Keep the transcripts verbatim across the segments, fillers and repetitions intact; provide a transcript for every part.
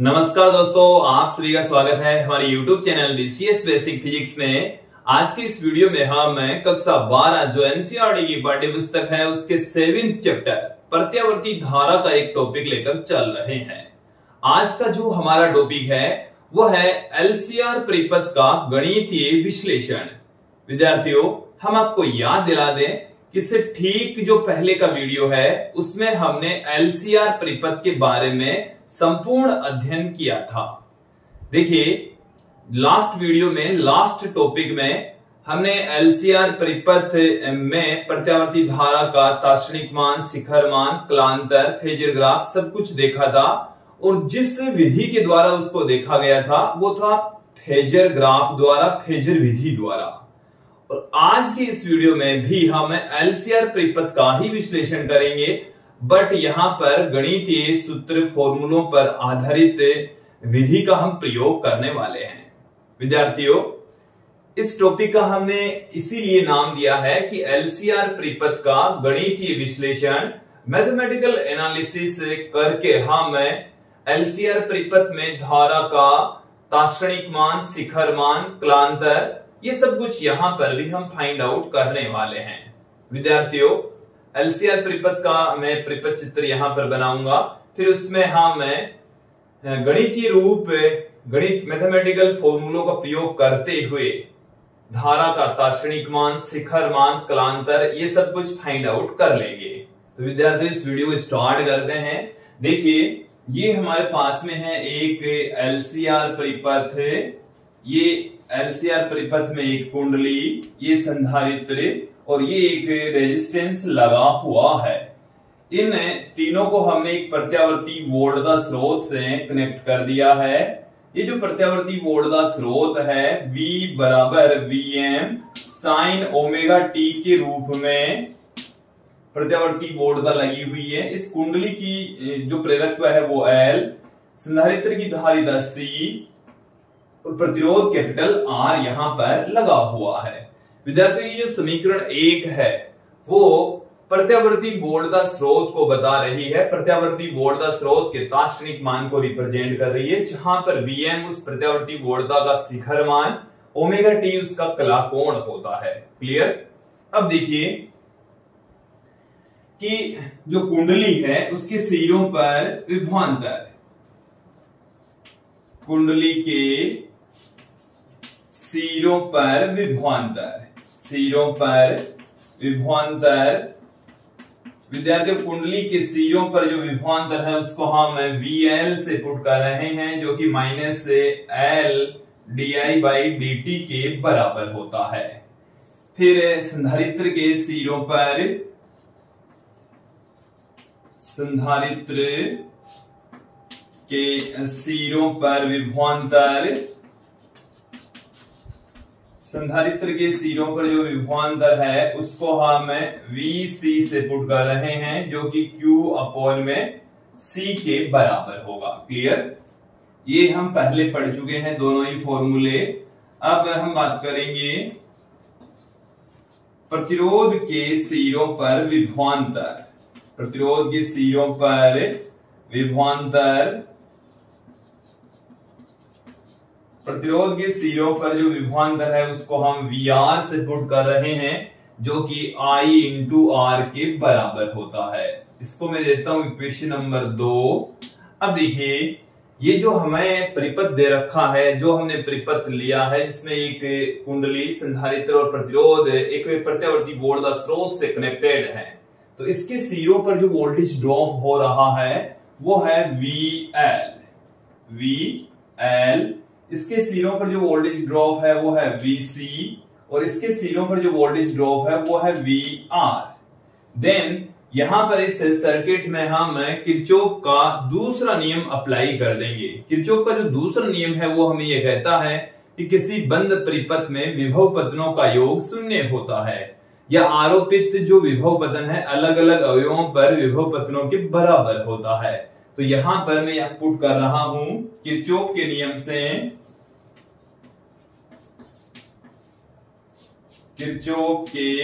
नमस्कार दोस्तों, आप सभी का स्वागत है हमारे YouTube channel BCS basic physics में। आज के इस वीडियो में हम कक्षा बारह जो एनसीईआरटी की पाठ्य पुस्तक है उसके सेवेंथ चैप्टर प्रत्यावर्ती धारा का एक टॉपिक लेकर चल रहे हैं। आज का जो हमारा टॉपिक है वो है एलसीआर परिपथ का गणितीय विश्लेषण। विद्यार्थियों, हम आपको याद दिला दें कि इससे ठीक जो पहले का वीडियो है उसमें हमने एलसीआर परिपथ के बारे में संपूर्ण अध्ययन किया था। देखिए, लास्ट वीडियो में लास्ट टॉपिक में हमने एलसीआर परिपथ में प्रत्यावर्ती धारा का तात्क्षणिक मान, शिखर मान, क्लांतर, फेजर ग्राफ सब कुछ देखा था और जिस विधि के द्वारा उसको देखा गया था वो था फेजर ग्राफ द्वारा, फेजर विधि द्वारा। और आज के इस वीडियो में भी हम एलसीआर परिपथ का ही विश्लेषण करेंगे, बट यहां पर गणितीय सूत्र फॉर्मूलों पर आधारित विधि का हम प्रयोग करने वाले हैं। विद्यार्थियों, इस टॉपिक का हमने इसीलिए नाम दिया है कि एलसीआर परिपथ का गणितीय विश्लेषण, मैथमेटिकल एनालिसिस करके हम एलसीआर परिपथ में धारा का तात्क्षणिक मान, शिखर मान, क्लांतर ये सब कुछ यहाँ पर भी हम फाइंड आउट करने वाले हैं। विद्यार्थियों, एलसीआर परिपथ का मैं परिपथ चित्र यहाँ पर बनाऊंगा, फिर उसमें हम गणितीय रूप, गणित मैथमेटिकल फॉर्मूलों का प्रयोग करते हुए धारा का तात्क्षणिक मान, शिखर मान, क्लांतर ये सब कुछ फाइंड आउट कर लेंगे। तो विद्यार्थियों, इस वीडियो को स्टार्ट करते हैं। देखिए, ये हमारे पास में है एक एलसीआर परिपथ, ये एलसीआर परिपथ में एक कुंडली, ये संधारित्र और ये एक रेजिस्टेंस लगा हुआ है। इन तीनों को हमने एक प्रत्यावर्ती वोल्टेज स्रोत से कनेक्ट कर दिया है। ये जो प्रत्यावर्ती वोल्टेज स्रोत है V बराबर Vm साइन ओमेगा टी के रूप में प्रत्यावर्ती वोल्टेज लगी हुई है। इस कुंडली की जो प्रेरकत्व है वो L, संधारित्र की धारिता C, प्रतिरोध कैपिटल आर यहां पर लगा हुआ है। विद्यार्थियों, ये जो समीकरण एक है वो प्रत्यावर्ती वोल्टेज स्रोत को बता रही है, प्रत्यावर्ती वोल्टेज स्रोत के तात्क्षणिक मान को रिप्रेजेंट कर रही है, जहां पर Vm उस प्रत्यावर्ती वोल्टेज का शिखर मान, ओमेगा टी उसका कला कोण होता है। क्लियर? अब देखिए कि जो कुंडली है उसके सिरों पर विभवांतर, कुंडली के सिरों पर विभवांतर, सिरों पर विभवांतर। विद्यार्थियों, कुंडली के सिरों पर जो विभवांतर है उसको हम V L से पुट कर रहे हैं, जो कि माइनस से L D I by D T के बराबर होता है। फिर संधारित्र के सिरों पर, संधारित्र के सिरों पर विभवांतर, संधारित्र के सिरों पर जो विभवांतर है उसको हम V C से पुट कर रहे हैं, जो कि Q अपॉन में C के बराबर होगा। क्लियर? ये हम पहले पढ़ चुके हैं दोनों ही फॉर्मूले। अब हम बात करेंगे प्रतिरोध के सिरों पर विभवांतर, प्रतिरोध के सिरों पर विभवांतर। प्रतिरोध के सिरों पर जो विभवांतर है उसको हम V R से पुट कर रहे हैं, जो कि I इंटू R के बराबर होता है। इसको मैं देता हूं इक्वेशन नंबर दो। अब देखिए, ये जो हमें परिपथ दे रखा है, जो हमने परिपथ लिया है, इसमें एक कुंडली, संधारित्र और प्रतिरोध एक प्रत्यावर्ती वोल्टेज स्रोत से कनेक्टेड है। तो इसके सिरों पर जो वोल्टेज ड्रॉप हो रहा है वो है V L, V L। इसके सिरों पर जो वोल्टेज ड्रॉप है वो है V C और इसके सिरों पर जो वोल्टेज ड्रॉप है वो है V R। देन यहां पर इस सर्किट में हम किरचॉफ का दूसरा नियम अप्लाई कर देंगे। किरचॉफ का जो दूसरा नियम है वो हमें ये कहता है कि किसी बंद परिपथ में विभव पतनों का योग शून्य होता है या आरोपित जो विभव पतन है अलग अलग अवयवों पर विभव पतनों के बराबर होता है। तो यहां पर मैं यहां पुट कर रहा हूं किरचॉफ के नियम से, किरचॉफ के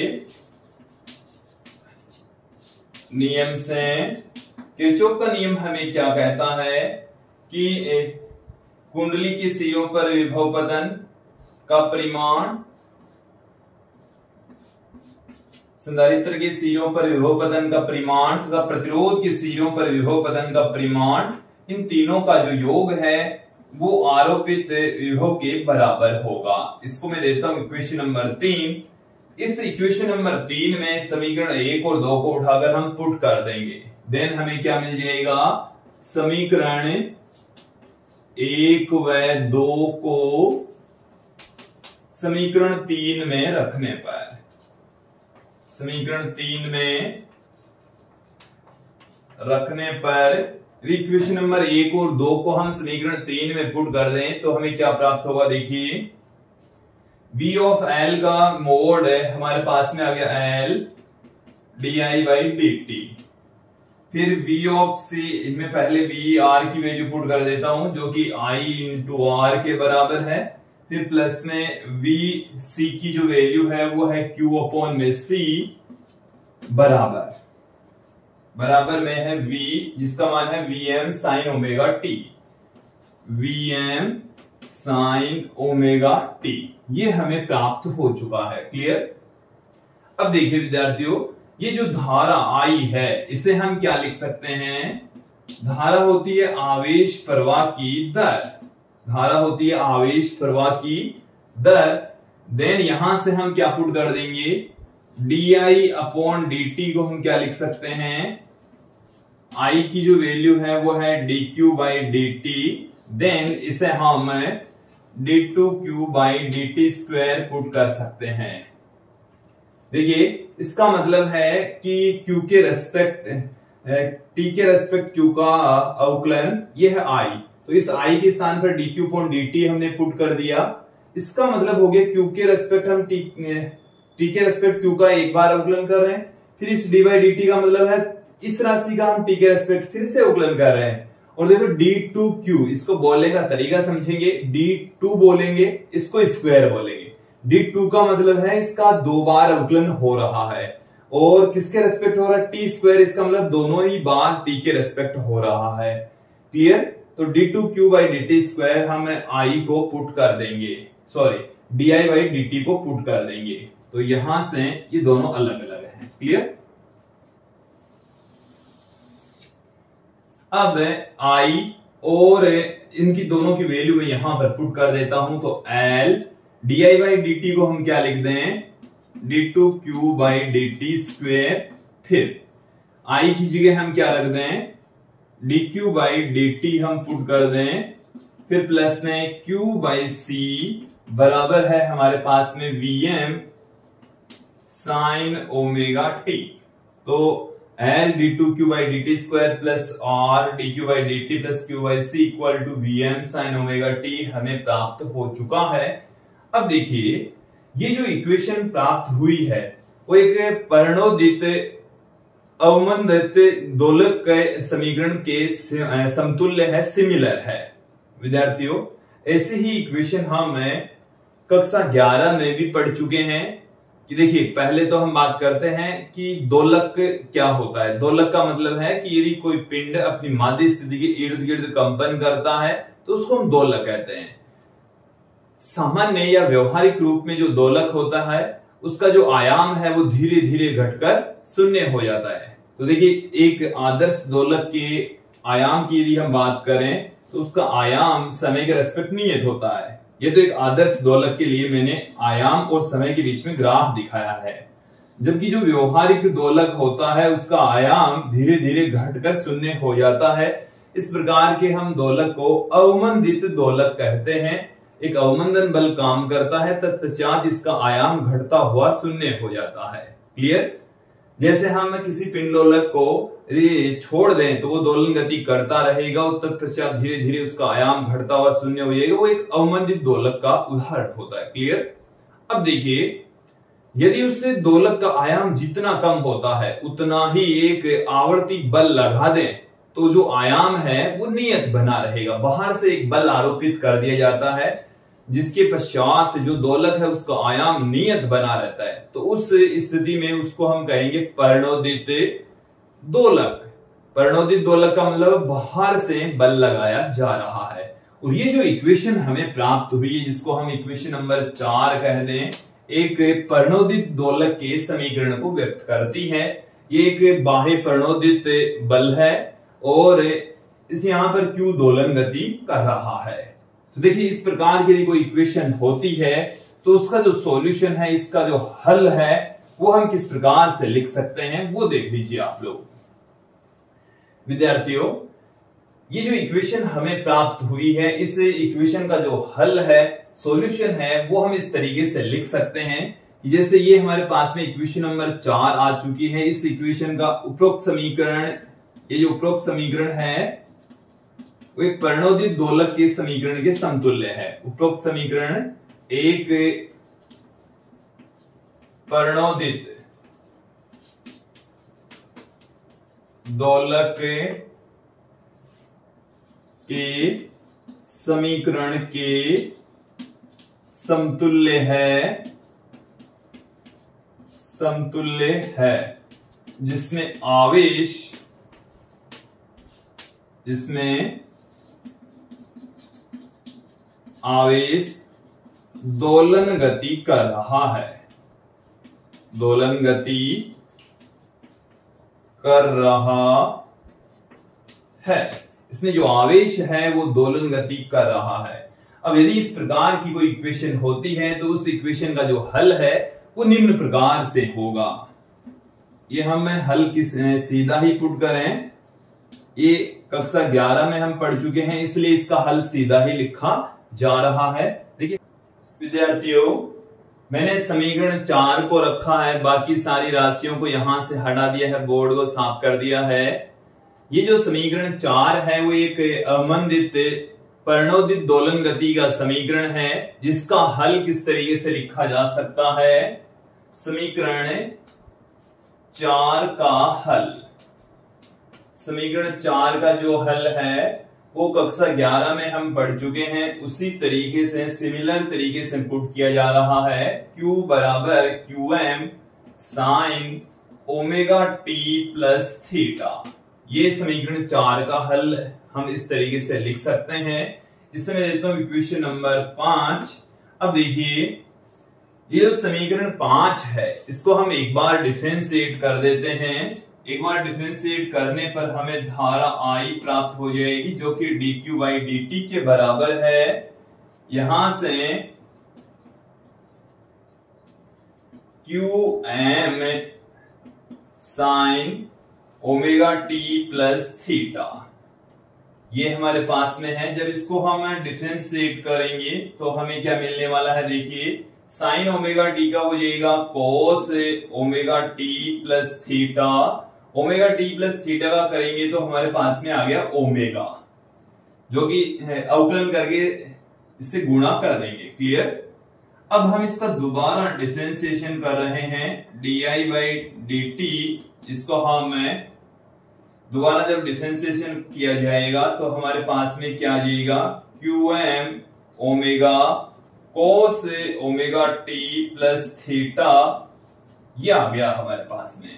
नियम से। किरचॉफ का नियम हमें क्या कहता है कि कुंडली के सिरों पर विभव पतन का परिमाण, संधारित्र के सिरों पर विभव पतन का परिमाण तथा प्रतिरोध के सिरों पर विभव पतन का परिमाण, इन तीनों का जो योग है वो आरोपित विभव के बराबर होगा। इसको मैं देता हूं इक्वेशन नंबर तीन। इस इक्वेशन नंबर तीन में समीकरण एक और दो को उठाकर हम पुट कर देंगे, देन हमें क्या मिल जाएगा, समीकरण एक व दो को समीकरण तीन में रखने पर, समीकरण तीन में रखने पर इक्वेशन नंबर एक और दो को हम समीकरण तीन में पुट कर दें तो हमें क्या प्राप्त होगा। देखिए v ऑफ l का मोड है, हमारे पास में आ गया l D I by D T, फिर v ऑफ c, इनमें पहले v r की वैल्यू पुट कर देता हूं जो कि i इंटू आर के बराबर है, फिर प्लस में v c की जो वैल्यू है वो है q अपॉन में c बराबर बराबर में है v जिसका मान है vm sine omega T, vm sine omega T, ये हमें प्राप्त हो चुका है। क्लियर। अब देखिए विद्यार्थियों, ये जो धारा आई है इसे हम क्या लिख सकते हैं, धारा होती है आवेश प्रवाह की दर, धारा होती है आवेश प्रवाह की दर, देन यहां से हम क्या पुट कर देंगे, D I upon D T को हम क्या लिख सकते हैं, आई की जो वैल्यू है वो है D Q by D T, then इसे हम D two Q by D T square put कर सकते हैं। देखिए इसका मतलब है कि क्यू के रेस्पेक्ट टी के रेस्पेक्ट क्यू का अवकलन ये है आई, तो इस आई के स्थान पर D Q upon D T हमने पुट कर दिया, इसका मतलब हो गया क्यू के रेस्पेक्ट हम टी टी के रेस्पेक्ट क्यू का एक बार अवकलन कर रहे हैं, फिर इस डी बाई डी टी का मतलब है इस राशि का हम टी के रेस्पेक्ट फिर से अवकलन कर रहे हैं। और देखो डी टू क्यू, इसको बोलने का तरीका समझेंगे, डी टू बोलेंगे, इसको स्क्वायर बोलेंगे, डी टू का मतलब है इसका दो बार अवकलन हो रहा है और किसके रेस्पेक्ट हो रहा है, टी स्क्वायर, इसका मतलब दोनों ही बार टी के रेस्पेक्ट हो रहा है। क्लियर। तो D two Q by D T square हम आई को पुट कर देंगे, sorry D I by D T को पुट कर देंगे, तो यहां से ये दोनों अलग अलग हैं। क्लियर। अब आई और इनकी दोनों की वैल्यू में यहां पर पुट कर देता हूं, तो L D I by D T को हम क्या लिख दें, D two Q by D T square, फिर आई की जगह हम क्या रख दें, D Q by D T हम पुट कर दें, फिर प्लस में क्यू बाई सी बराबर है हमारे पास में vm साइन ओमेगा टी, तो L D two Q by D T square plus R D Q by D T plus Q by C equal to vm sine omega T हमें प्राप्त हो चुका है। अब देखिए ये जो इक्वेशन प्राप्त हुई है वो एक पर्णोदित अवमंदित दोलक के समीकरण के समतुल्य है, सिमिलर है। विद्यार्थियों ऐसी ही इक्वेशन हम कक्षा ग्यारह में भी पढ़ चुके हैं कि देखिए पहले तो हम बात करते हैं कि दोलक क्या होता है। दोलक का मतलब है कि यदि कोई पिंड अपनी माध्य स्थिति के इर्द गिर्द कंपन करता है तो उसको हम दोलक कहते हैं। सामान्य या व्यवहारिक रूप में जो दोलक होता है उसका जो आयाम है वो धीरे धीरे घटकर शून्य हो जाता है। तो देखिए एक आदर्श दोलक के आयाम की यदि हम बात करें तो उसका आयाम समय के रेस्पेक्ट नियत होता है। ये तो एक आदर्श दोलक के लिए मैंने आयाम और समय के बीच में ग्राफ दिखाया है, जबकि जो व्यवहारिक दोलक होता है उसका आयाम धीरे धीरे घटकर शून्य हो जाता है। इस प्रकार के हम दोलक को अवमंदित दोलक कहते हैं। एक अवमंदन बल काम करता है, तत्पश्चात इसका आयाम घटता हुआ शून्य हो जाता है। क्लियर। जैसे हम किसी पिंडोलक को यदि छोड़ दें तो वो दोलन गति करता रहेगा और तत्पश्चात धीरे धीरे उसका आयाम घटता हुआ शून्य हो जाएगा। वो एक अवमंदित दोलक का उदाहरण होता है। क्लियर। अब देखिए यदि उससे दोलक का आयाम जितना कम होता है उतना ही एक आवर्ती बल लगा दें तो जो आयाम है वो नियत बना रहेगा। बाहर से एक बल आरोपित कर दिया जाता है जिसके पश्चात जो दोलक है उसका आयाम नियत बना रहता है, तो उस स्थिति में उसको हम कहेंगे पर्णोदित दोलक। परिणोदित दोलक का मतलब बाहर से बल लगाया जा रहा है। और ये जो इक्वेशन हमें प्राप्त हुई है, जिसको हम इक्वेशन नंबर चार कह दें, एक परिणोदित दोलक के समीकरण को व्यक्त करती है। ये एक बाह्य परिणोदित बल है और इस यहां पर Q दोलन गति कर रहा है। तो देखिए, इस प्रकार की यदि कोई इक्वेशन होती है तो उसका जो सॉल्यूशन है, इसका जो हल है, वो हम किस प्रकार से लिख सकते हैं वो देख लीजिए आप लोग। विद्यार्थियों, ये जो इक्वेशन हमें प्राप्त हुई है, इस इक्वेशन का जो हल है, सॉल्यूशन है, वो हम इस तरीके से लिख सकते हैं। जैसे ये हमारे पास में इक्वेशन नंबर चार आ चुकी है। इस इक्वेशन का उपरोक्त समीकरण, ये जो उपरोक्त समीकरण है, वो एक परिणोदित दोलक के समीकरण के समतुल्य है। उपरोक्त समीकरण एक परिणोदित दोलक के समीकरण के समतुल्य है समतुल्य है जिसमें आवेश जिसमें आवेश दोलन गति कर रहा है दोलन गति कर रहा है। इसमें जो आवेश है वो दोलन गति कर रहा है। अब यदि इस प्रकार की कोई इक्वेशन होती है तो उस इक्वेशन का जो हल है वो निम्न प्रकार से होगा। ये हम हल किस सीधा ही पुट करें, ये कक्षा ग्यारह में हम पढ़ चुके हैं, इसलिए इसका हल सीधा ही लिखा जा रहा है। देखिए विद्यार्थियों, मैंने समीकरण चार को रखा है, बाकी सारी राशियों को यहां से हटा दिया है, बोर्ड को साफ कर दिया है। ये जो समीकरण चार है वो एक अवमंदित परिणोदित दोलन गति का समीकरण है, जिसका हल किस तरीके से लिखा जा सकता है। समीकरण चार का हल, समीकरण चार का जो हल है वो कक्षा ग्यारह में हम पढ़ चुके हैं, उसी तरीके से सिमिलर तरीके से पुट किया जा रहा है। Q बराबर Q M sine omega T plus theta. ये समीकरण चार का हल हम इस तरीके से लिख सकते हैं। इसमें मैं देता हूं इक्वेशन नंबर पांच। अब देखिए, ये जो समीकरण पांच है इसको हम एक बार डिफरेंशिएट कर देते हैं। एक बार डिफरेंशिएट करने पर हमें धारा I प्राप्त हो जाएगी, जो कि dq बाई dt के बराबर है। यहां से qm sine omega t plus theta ये हमारे पास में है। जब इसको हम डिफरेंशिएट करेंगे तो हमें क्या मिलने वाला है, देखिए साइन ओमेगा t का हो जाएगा cos omega t plus theta. Omega T plus theta का करेंगे तो हमारे पास में आ गया ओमेगा, जो कि अवकलन करके इससे गुणा कर देंगे। क्लियर। अब हम इसका दोबारा डिफरेंशिएशन कर रहे हैं। D I by D T, इसको हम दोबारा जब डिफरेंशिएशन किया जाएगा तो हमारे पास में क्या आ जाएगा, Q M omega cos omega T plus theta ये आ गया हमारे पास में।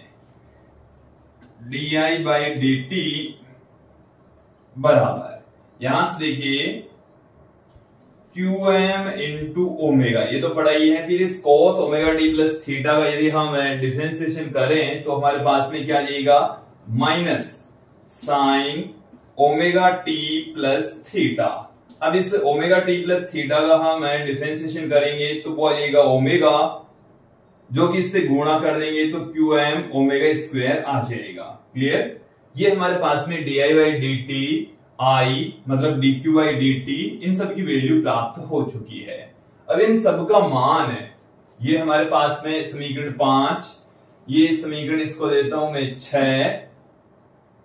D I by D T बराबर, यहां से देखिए क्यू एम इंटू ओमेगा, ये तो पढ़ा ही है। फिर इस cos omega T plus theta का यदि हम डिफरेंशिएशन करें तो हमारे पास में क्या आ जाएगा, minus sine omega T plus theta. अब इस ओमेगा टी प्लस थीटा का हम डिफरेंशिएशन करेंगे तो वो आ जाएगा ओमेगा, जो कि इससे गुणा कर देंगे तो क्यू एम ओमेगा स्क्वायर आ जाएगा। क्लियर। ये हमारे पास में D I by D T I मतलब D Q by D T, इन सब की वैल्यू प्राप्त हो चुकी है। अब इन सब का मान है, ये हमारे पास में समीकरण पांच, ये समीकरण इसको देता हूं मैं छह,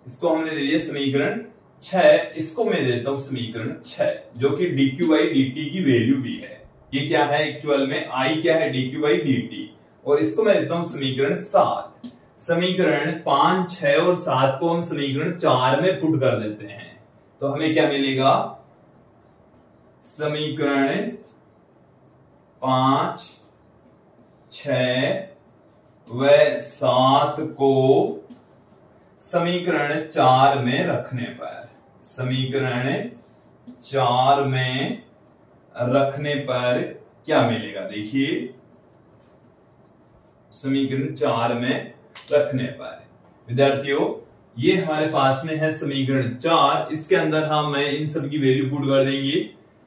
इसको हमने दे दिया समीकरण छह, इसको मैं देता हूं समीकरण छह, जो कि D Q by D T की वैल्यू भी है। ये क्या है एक्चुअल में, आई क्या है, D Q by D T. और इसको मैं देता हूं समीकरण सात। समीकरण पांच, छह और सात को हम समीकरण चार में पुट कर देते हैं तो हमें क्या मिलेगा, समीकरण पांच, छह व सात को समीकरण चार में रखने पर समीकरण चार में रखने पर क्या मिलेगा। देखिए समीकरण चार में रखने पर विद्यार्थियों ये हमारे पास में है समीकरण चार। इसके अंदर हम मैं इन सब की वैल्यू पुट कर देंगे।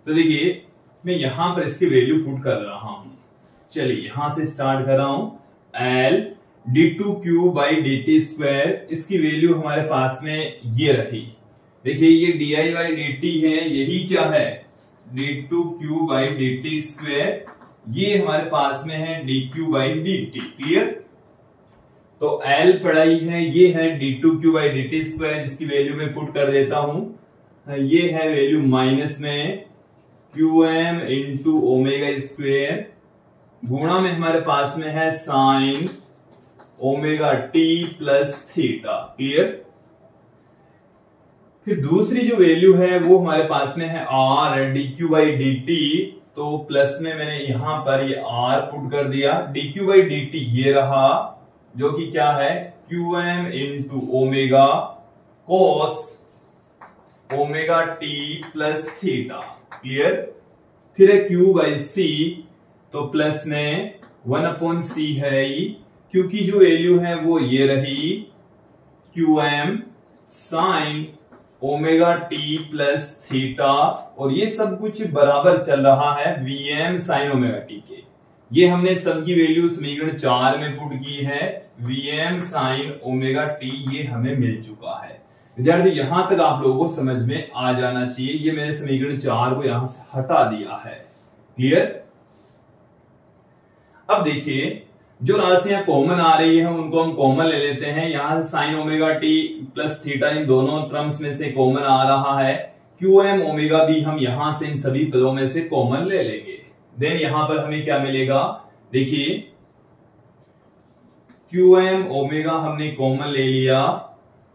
तो देखिए मैं यहां पर इसकी वैल्यू पुट कर रहा हूं। चलिए यहां से स्टार्ट कर रहा हूं। L D two Q by D T square इसकी वैल्यू हमारे पास में ये रही। देखिए ये D I by D T है, यही क्या है D two Q by D T square. ये हमारे पास में है D Q by D T. Clear. तो L पढ़ाई है, ये है D two Q by D T square जिसकी वैल्यू में पुट कर देता हूं। ये है वैल्यू माइनस में Q M into omega square गुणा में हमारे पास में है sine omega T plus theta. Clear. फिर दूसरी जो वैल्यू है वो हमारे पास में है R D Q by D T. तो प्लस में मैंने यहां पर ये R पुट कर दिया। D Q by D T ये रहा जो कि क्या है Qm into omega cos omega T plus theta. Clear. फिर है Q बाई सी। तो प्लस में वन अपॉन सी है क्योंकि जो वैल्यू है वो ये रही Qm sine omega T plus theta और ये सब कुछ बराबर चल रहा है Vm साइन ओमेगा टी के। ये हमने सबकी वैल्यू समीकरण चार में पुट की है। Vm साइन ओमेगा टी ये हमें मिल चुका है। विद्यार्थी यहां तक आप लोगों को समझ में आ जाना चाहिए। ये मैंने समीकरण चार को यहां से हटा दिया है। क्लियर। अब देखिए जो राशियां कॉमन आ रही है उनको हम कॉमन ले लेते हैं। यहां से sine omega T plus theta इन दोनों टर्म्स में से कॉमन आ रहा है। Qm ओमेगा भी हम यहां से इन सभी पदों में से कॉमन ले लेंगे। देन यहां पर हमें क्या मिलेगा। देखिए Qm ओमेगा हमने कॉमन ले लिया।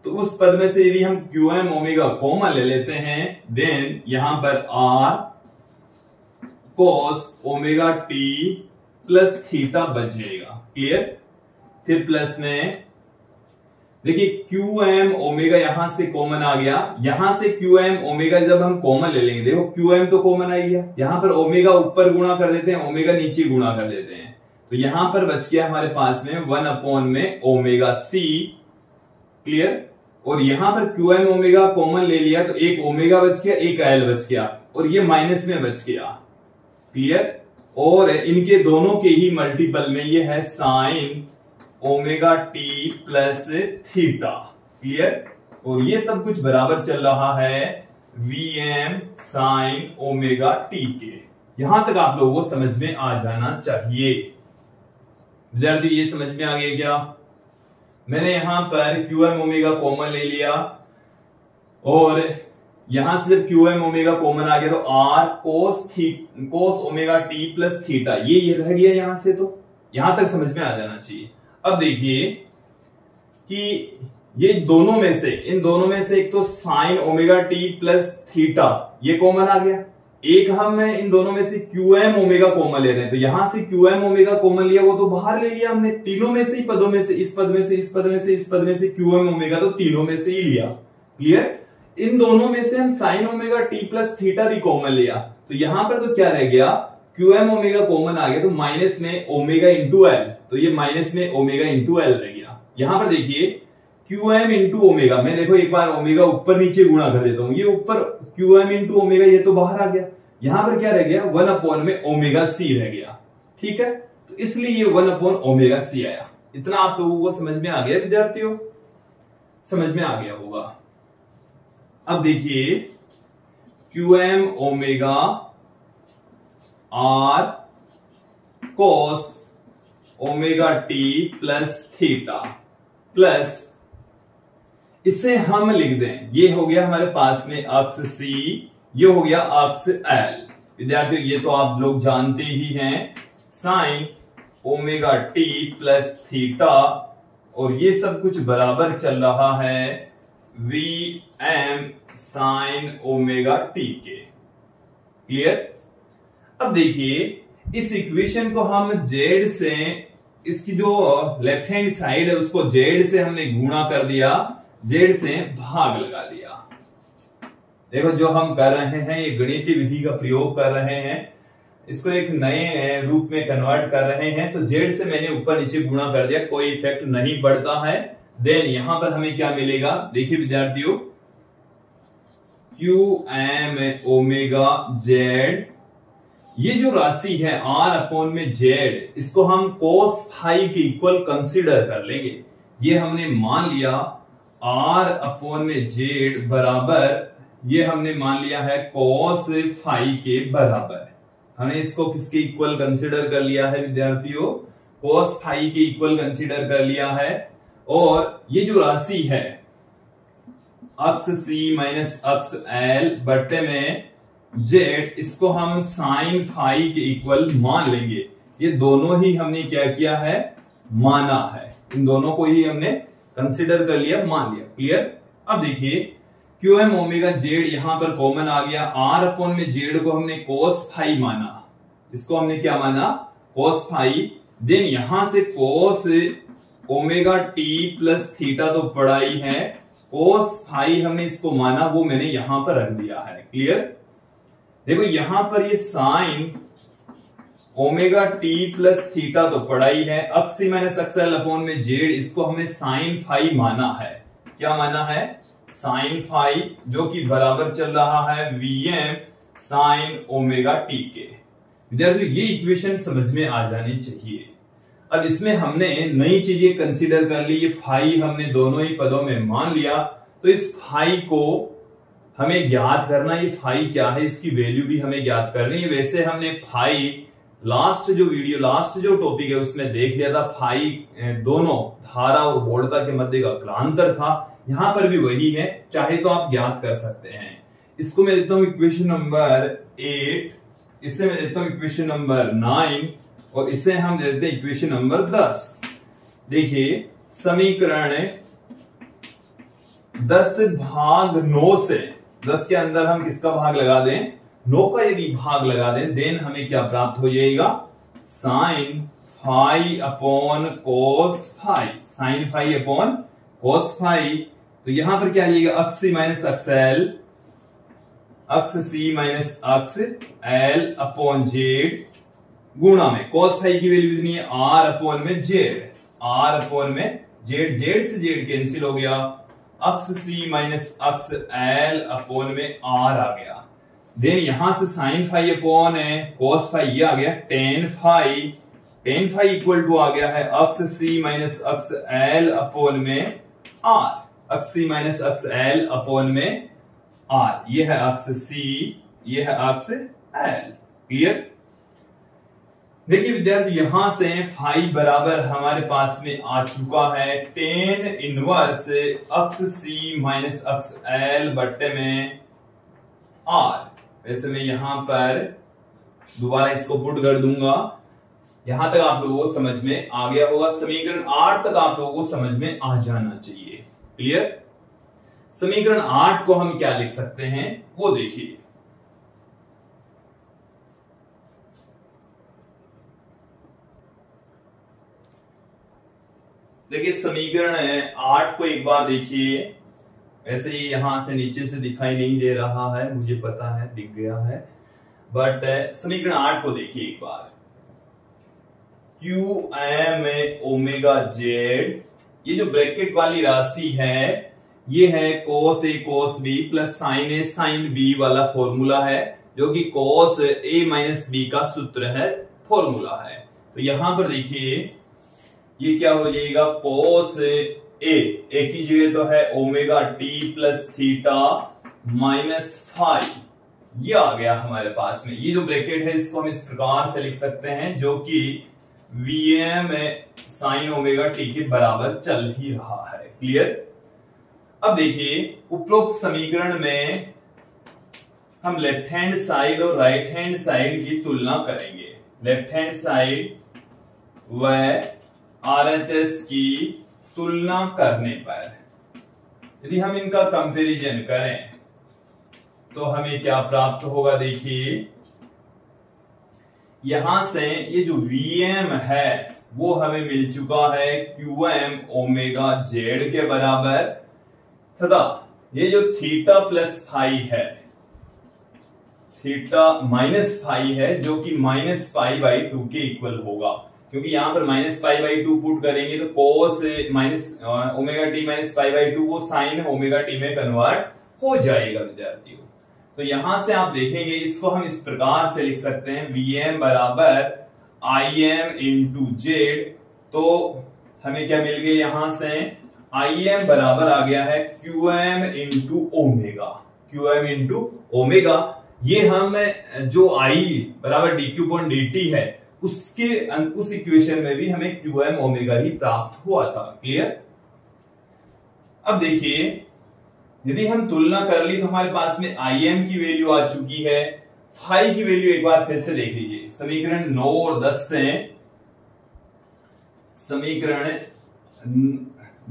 तो उस पद में से यदि हम Qm ओमेगा कॉमन ले लेते हैं देन यहां पर R cos omega T plus theta बच जाएगा। क्लियर। फिर प्लस में देखिए Qm ओमेगा यहां से कॉमन आ गया। यहां से Qm ओमेगा जब हम कॉमन ले लेंगे देखो Qm तो कॉमन आ गया। यहां पर ओमेगा ऊपर गुणा कर देते हैं, ओमेगा नीचे गुणा कर देते हैं। तो यहां पर बच गया हमारे पास में वन अपॉन में ओमेगा सी। क्लियर। और यहां पर Qm ओमेगा कॉमन ले लिया तो एक ओमेगा बच गया, एक एल बच गया और ये माइनस में बच गया। क्लियर। और इनके दोनों के ही मल्टीपल में ये है sine omega T plus theta. Clear. और ये सब कुछ बराबर चल रहा है Vm साइन ओमेगा टी के। यहां तक आप लोगों को समझ में आ जाना चाहिए। विद्यार्थी ये समझ में आ गया क्या। मैंने यहां पर Qm ओमेगा कॉमन ले लिया और यहां से जब Qm ओमेगा कॉमन आ गया तो R कोस थी cos omega T plus theta ये ये रह गया यहां से। तो यहां तक समझ में आ जाना चाहिए। अब देखिए कि ये दोनों में से इन दोनों में से एक तो sine omega T plus theta ये कॉमन आ गया। एक हम है इन दोनों में से Qm ओमेगा कॉमन ले रहे हैं। तो यहां से Qm ओमेगा कॉमन लिया वो तो बाहर ले लिया हमने। तीनों में से ही पदों में से इस पद में से इस पद में से इस पद में से Qm ओमेगा तो तीनों में से ही लिया। क्लियर। इन दोनों में से हम sine omega T plus theta भी कॉमन लिया। तो यहां पर तो क्या रह गया Qm ओमेगा कॉमन आ गया तो माइनस में ओमेगा इंटू एल। तो ये माइनस में ओमेगा इंटू एल रह गया। यहां पर देखिए Qm इंटू ओमेगा मैं देखो एक बार ओमेगा ऊपर नीचे गुणा कर देता हूं। ये ऊपर Qm इंटू ओमेगा ये तो बाहर आ गया। यहां पर क्या रह गया वन अपॉन में ओमेगा सी रह गया। ठीक है। तो इसलिए ये वन अपॉन ओमेगा सी आया। इतना आप लोगों को समझ में आ गया विद्यार्थियों। समझ में आ गया होगा। अब देखिए Qm omega R cos omega T plus theta plus इसे हम लिख दें। ये हो गया हमारे पास में अक्ष C, ये हो गया अक्ष L। विद्यार्थियों ये तो आप लोग जानते ही हैं sine omega T plus theta और ये सब कुछ बराबर चल रहा है Vm साइन ओमेगा टी के। क्लियर। अब देखिए इस इक्वेशन को हम जेड से इसकी जो लेफ्ट हैंड साइड है उसको जेड से हमने गुणा कर दिया जेड से भाग लगा दिया। देखो जो हम कर रहे हैं ये गणितीय विधि का प्रयोग कर रहे हैं, इसको एक नए रूप में कन्वर्ट कर रहे हैं। तो जेड से मैंने ऊपर नीचे गुणा कर दिया, कोई इफेक्ट नहीं पड़ता है। देन यहां पर हमें क्या मिलेगा, देखिए विद्यार्थियों, क्यू एम ओमेगा जेड, ये जो राशि है आर अपॉन में जेड, इसको हम कोस फाई के इक्वल कंसीडर कर लेंगे। ये हमने मान लिया आर अपॉन में जेड बराबर, ये हमने मान लिया है कोस फाई के बराबर। हमने इसको किसके इक्वल कंसीडर कर लिया है विद्यार्थियों, कोस फाई के इक्वल कंसीडर कर लिया है। और ये जो राशि है अक्स सी माइनस अक्स एल बट्टे में जेड, इसको हम साइन फाई के इक्वल मान लेंगे। ये दोनों ही हमने क्या किया है, माना है, इन दोनों को ही हमने कंसीडर कर लिया, मान लिया। क्लियर। अब देखिए क्यू एम ओमेगा जेड यहां पर कॉमन आ गया, आर अपॉन में जेड को हमने कोस फाई माना, इसको हमने क्या माना, कोस फाई। देन यहां से cos omega T plus theta तो पड़ा ही है, कोस फाई हमने इसको माना, वो मैंने यहां पर रख दिया है। क्लियर। देखो यहां पर ये sine omega T plus theta तो पड़ा ही है, अब सी माइनस एक्सएल अपॉन में जेड, इसको हमने साइन फाई माना है, क्या माना है, साइन फाई, जो कि बराबर चल रहा है वीएम साइन ओमेगा टी के। विद्यार्थियों ये इक्वेशन समझ में आ जानी चाहिए। अब इसमें हमने नई चीजें कंसीडर कर ली, ये फाई हमने दोनों ही पदों में मान लिया, तो इस फाई को हमें ज्ञात करना, ये फाई क्या है इसकी वैल्यू भी हमें ज्ञात करनी है। वैसे हमने फाई लास्ट जो वीडियो लास्ट जो टॉपिक है उसमें देख लिया था, फाई दोनों धारा और वोल्टता के मध्य का कालांतर था, यहां पर भी वही है, चाहे तो आप ज्ञात कर सकते हैं। इसको मैं देता हूं इक्वेशन नंबर एट, इससे मैं देता हूं इक्वेशन नंबर नाइन, और इसे हम देते हैं इक्वेशन नंबर दस। देखिए समीकरण दस भाग नौ से दस के अंदर हम किसका भाग लगा दें, नौ का यदि भाग लगा दें, देन हमें क्या प्राप्त हो जाएगा, sine phi upon cos phi, sine phi upon cos phi. तो यहां पर क्या आएगा, अक्स सी माइनस अक्स एल, अक्स सी माइनस अक्स एल अपॉन जेड गुणा में कोस फाई की वैल्यू कितनी है, आर अपॉन में जेड, आर अपॉन में जेड, जेड से जेड कैंसिल हो गया, अक्स सी माइनस अक्स एल अपॉन में आर आ गया। देन यहां से साइन फाई अपॉन है कोस फाई, ये आ गया tan phi, tan phi equal to आ गया है अक्स सी माइनस अक्स एल अपॉन में आर, अक्स सी माइनस अक्स एल अपॉन में आर, ये है अक्स सी, ये है अक्स एल। क्लियर। देखिए विद्यार्थी यहां से फाई बराबर हमारे पास में आ चुका है tan inverse X C minus अक्स एल बट्टे में आर। वैसे मैं यहां पर दोबारा इसको पुट कर दूंगा, यहां तक आप लोगों को समझ में आ गया होगा, समीकरण आठ तक आप लोगों को समझ में आ जाना चाहिए। क्लियर। समीकरण आठ को हम क्या लिख सकते हैं वो देखिए, देखिए समीकरण है आठ को एक बार देखिए। वैसे ये यहां से नीचे से दिखाई नहीं दे रहा है, मुझे पता है दिख गया है, बट समीकरण आठ को देखिए एक बार, क्यू एम ओमेगा जेड, ये जो ब्रैकेट वाली राशि है ये है cos A cos B plus sine A sine B वाला फॉर्मूला है, जो कि कोस ए माइनस बी का सूत्र है, फॉर्मूला है। तो यहां पर देखिए ये क्या हो जाएगा, कोस ए, ए की जगह तो है omega T plus theta minus phi, ये आ गया हमारे पास में। ये जो ब्रैकेट है इसको हम इस प्रकार से लिख सकते हैं, जो कि वीएम साइन ओमेगा टी के बराबर चल ही रहा है। क्लियर। अब देखिए उपरोक्त समीकरण में हम लेफ्ट हैंड साइड और राइट हैंड साइड की तुलना करेंगे। लेफ्ट हैंड साइड व आरएचएस की तुलना करने पर यदि हम इनका कंपैरिजन करें तो हमें क्या प्राप्त होगा, देखिए यहां से ये जो वीएम है वो हमें मिल चुका है क्यूएम ओमेगा जेड के बराबर, तथा ये जो थीटा प्लस फाई है, थीटा माइनस फाई है जो कि माइनस फाई बाई टू के इक्वल होगा, क्योंकि यहां पर minus phi by two put करेंगे तो cos minus omega T minus phi by two वो साइन ओमेगा टी में कन्वर्ट हो जाएगा विद्यार्थियों। तो यहां से आप देखेंगे इसको हम इस प्रकार से लिख सकते हैं, Vm बराबर आई एम इंटू जेड। तो हमें क्या मिल गया यहां से, Im बराबर आ गया है Qm into omega, Qm into omega. ये हम जो I बराबर D Q point D T है उसके उस इक्वेशन में भी हमें Qm ओमेगा ही प्राप्त हुआ था। क्लियर। अब देखिए यदि हम तुलना कर ली तो हमारे पास में आई एम की वैल्यू आ चुकी है, फाई की वैल्यू एक बार फिर से देख लीजिए समीकरण नौ और दस से। समीकरण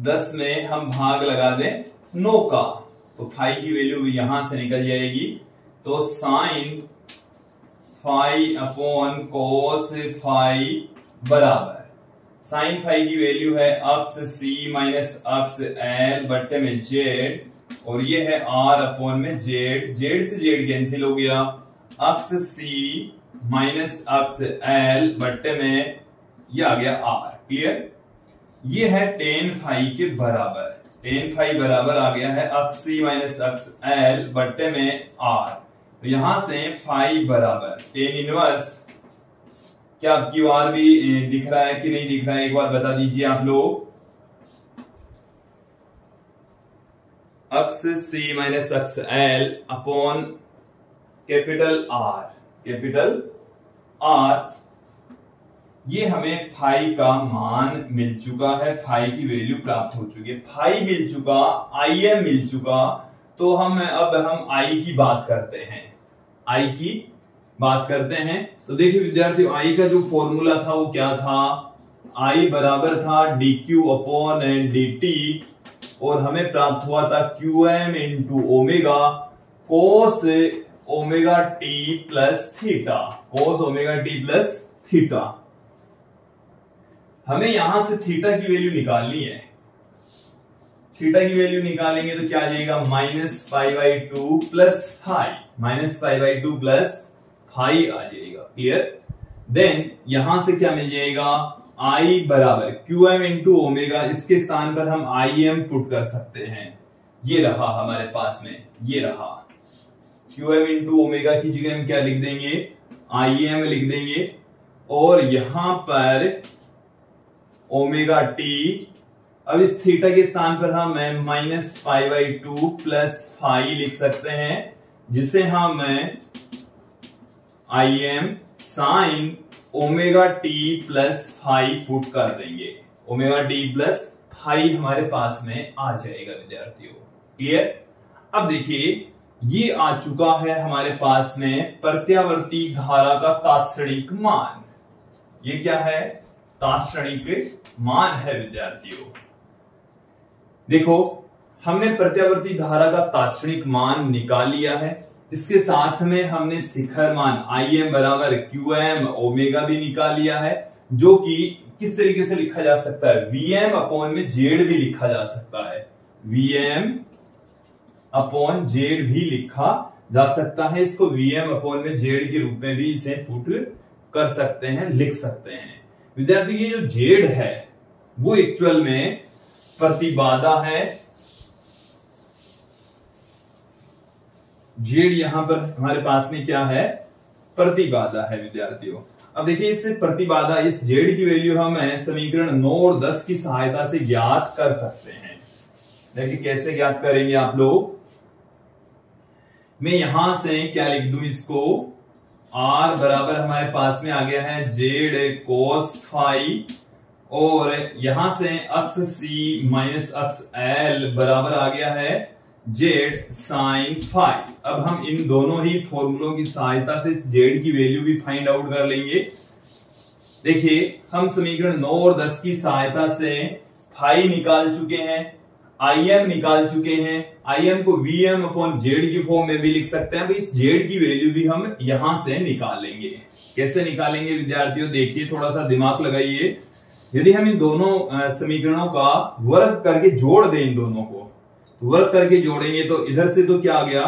दस में हम भाग लगा दें नौ का तो फाई की वैल्यू भी यहां से निकल जाएगी, तो sine phi upon cos phi बराबर साइन फाई की वैल्यू है अक्स सी माइनस अक्स एल बट्टे में जेड और ये है r अपॉन में जेड, जेड से जेड कैंसिल हो गया, X c minus X l बट्टे में ये आ गया r। क्लियर। ये है टेन फाई के बराबर, टेन फाई बराबर आ गया है X c minus X l बट्टे में r। तो यहां से फाई बराबर टेन इनवर्स, क्या आपकी बार भी दिख रहा है कि नहीं दिख रहा है एक बार बता दीजिए आप लोग, अक्स सी माइनस अक्स L upon capital R, capital R. ये हमें फाई का मान मिल चुका है, फाई की वैल्यू प्राप्त हो चुकी है, फाई मिल चुका, आई एम मिल चुका। तो हम अब हम आई की बात करते हैं, आई की बात करते हैं। तो देखिए विद्यार्थियों आई का जो फॉर्मूला था वो क्या था, आई बराबर था D Q upon D T और हमें प्राप्त हुआ था Qm into omega cos omega T plus theta, cos omega T plus theta. हमें यहां से थीटा की वैल्यू निकालनी है, थीटा की वैल्यू निकालेंगे तो क्या आ जाएगा minus phi by two plus phi, minus phi by two plus phi आ जाएगा। क्लियर। देन यहां से क्या मिल जाएगा I बराबर क्यू एम इंटू ओमेगा, इसके स्थान पर हम आई एम पुट कर सकते हैं, ये रहा हमारे पास में, ये रहा क्यू एम इंटू ओमेगा की जगह हम क्या लिख देंगे आई एम लिख देंगे और यहां पर ओमेगा टी। अब इस थीटा के स्थान पर हम minus phi by two plus phi लिख सकते हैं जिसे हम I M sine omega T plus phi put कर देंगे, ओमेगा टी प्लस फाई हमारे पास में आ जाएगा विद्यार्थियों। क्लियर। अब देखिए ये आ चुका है हमारे पास में प्रत्यावर्ती धारा का तात्क्षणिक मान, ये क्या है तात्क्षणिक मान है विद्यार्थियों। देखो हमने प्रत्यावर्ती धारा का तात्क्षणिक मान निकाल लिया है, इसके साथ में हमने शिखर मान आई एम बराबर क्यू एम ओमेगा भी निकाल लिया है, जो कि किस तरीके से लिखा जा सकता है Vm अपॉन में जेड भी लिखा जा सकता है, Vm अपॉन जेड भी लिखा जा सकता है। इसको Vm अपॉन में जेड के रूप में भी इसे पुट कर सकते हैं, लिख सकते हैं विद्यार्थी। ये जो जेड है वो एक्चुअल में प्रतिबाधा है, जेड यहां पर हमारे पास में क्या है प्रतिबाधा है विद्यार्थियों। अब देखिए इस प्रतिबाधा, इस जेड की वैल्यू हम समीकरण नौ और दस की सहायता से ज्ञात कर सकते हैं। देखिए कैसे ज्ञात करेंगे आप लोग, मैं यहां से क्या लिख दूं इसको, आर बराबर हमारे पास में आ गया है जेड कोस फाई और यहां से अक्स सी माइनस अक्स एल बराबर आ गया है जेड साइन फाई। अब हम इन दोनों ही फॉर्मूलों की सहायता से इस जेड की वैल्यू भी फाइंड आउट कर लेंगे। देखिए हम समीकरण नौ और दस की सहायता से फाई निकाल चुके हैं, आई एम निकाल चुके हैं, आई एम को वी एम अपॉन जेड की फॉर्म में भी लिख सकते हैं। अब इस जेड की वैल्यू भी हम यहां से निकालेंगे, कैसे निकालेंगे विद्यार्थियों देखिए थोड़ा सा दिमाग लगाइए। यदि हम इन दोनों समीकरणों का वर्ग करके जोड़ दें इन दोनों को वर्क करके जोड़ेंगे तो इधर से तो क्या आ गया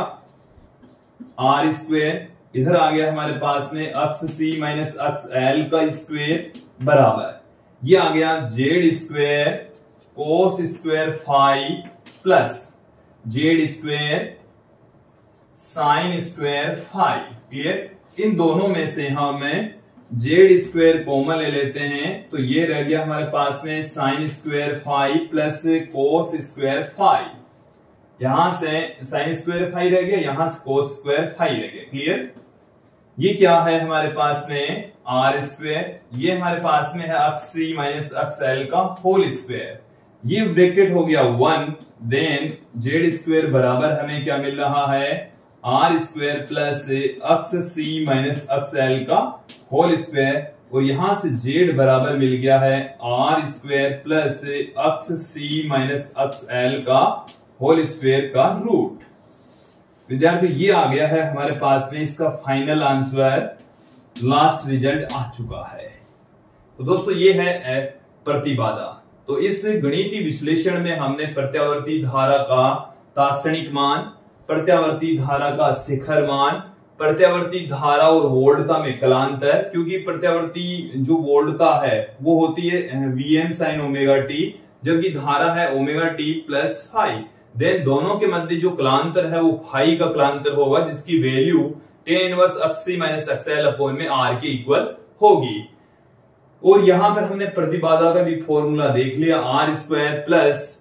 आर स्क्वेयर, इधर आ गया हमारे पास में अक्स सी माइनस अक्स एल का स्क्वेयर बराबर ये आ गया Z square cos square phi plus Z square sine square phi. Clear, इन दोनों में से हमें जेड स्क्वेयर कॉमन ले लेते हैं तो ये रह गया हमारे पास में sine square phi plus cos square phi, यहां से साइन स्क्वेयर फाइव रह गया, यहां से कोस स्क्वेयर फाइव रह गया। क्लियर, ये क्या है हमारे पास में आर स्क्वेयर, ये हमारे पास में है अक्स सी माइनस अक्स एल का होल स्क्वेयर, ये ब्रैकेट हो गया वन, देन जेड स्क्वेयर बराबर हमें क्या मिल रहा है R square plus X C minus अक्स एल का होल स्क्वायर, और यहां से जेड बराबर मिल गया है R square plus X C minus अक्स एल का होल स्क्वायर का रूट। विद्यार्थी ये आ गया है हमारे पास में इसका फाइनल आंसर, लास्ट रिजल्ट आ चुका है। तो दोस्तों ये है प्रतिबाधा। तो इस गणितीय विश्लेषण में हमने प्रत्यावर्ती धारा का तात्क्षणिक मान, प्रत्यावर्ती धारा का शिखर मान, प्रत्यावर्ती धारा और वोल्टता में कलांतर, क्योंकि प्रत्यावर्ती जो वोल्टता है वो होती है Vm sin ओमेगा टी, जबकि धारा है omega T plus phi, then दोनों के मध्य जो कलांतर है वो फाई का कलांतर होगा, जिसकी value tan inverse X C minus X L upon में आर के इक्वल होगी। और यहां पर हमने प्रतिबाधा का भी फॉर्मूला देख लिया, R square plus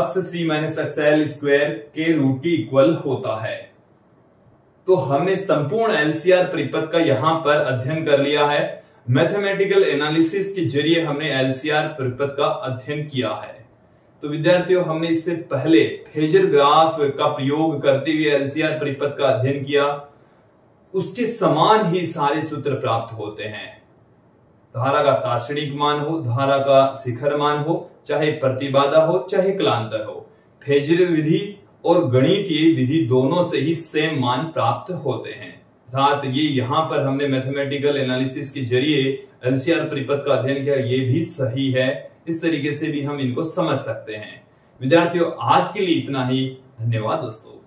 X C minus अक्स एल स्क्वायर के रूट की इक्वल होता है। तो हमने संपूर्ण एलसीआर परिपथ का यहां पर अध्ययन कर लिया है, मैथमेटिकल एनालिसिस के जरिए हमने एलसीआर परिपथ का अध्ययन किया है। तो विद्यार्थियों हमने इससे पहले फेजर ग्राफ का प्रयोग करते हुए एलसीआर परिपथ का अध्ययन किया, उसके समान ही सारे सूत्र प्राप्त होते हैं, धारा का तात्क्षणिक मान हो, धारा का शिखर मान हो, चाहे प्रतिबाधा हो, चाहे कलांतर हो, फेजर विधि और गणितीय विधि दोनों से ही सेम मान प्राप्त होते हैं। अर्थात ये यहाँ पर हमने मैथमेटिकल एनालिसिस के जरिए एलसीआर परिपथ का अध्ययन किया, ये भी सही है, इस तरीके से भी हम इनको समझ सकते हैं। विद्यार्थियों आज के लिए इतना ही, धन्यवाद दोस्तों।